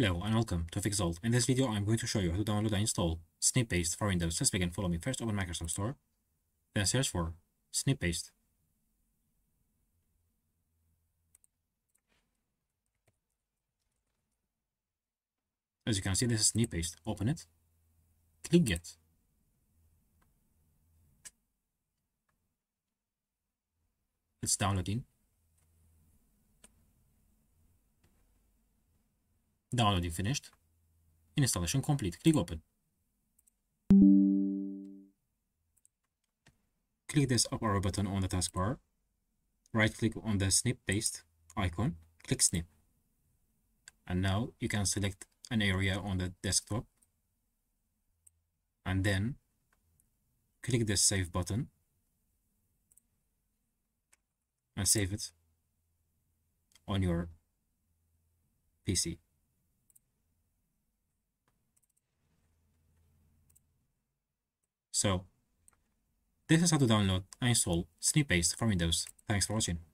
Hello and welcome to Fixault. In this video I'm going to show you how to download and install Snipaste for Windows. Let's begin. Follow me. First open Microsoft Store, then search for Snipaste. As you can see, this is Snipaste. Open it, click Get. It's downloading. Downloading finished. Installation complete. Click Open. Click this up arrow button on the taskbar. Right click on the Snipaste icon. Click Snip. And now you can select an area on the desktop. And then click this Save button. And save it on your PC. So, this is how to download and install Snipaste for Windows. Thanks for watching.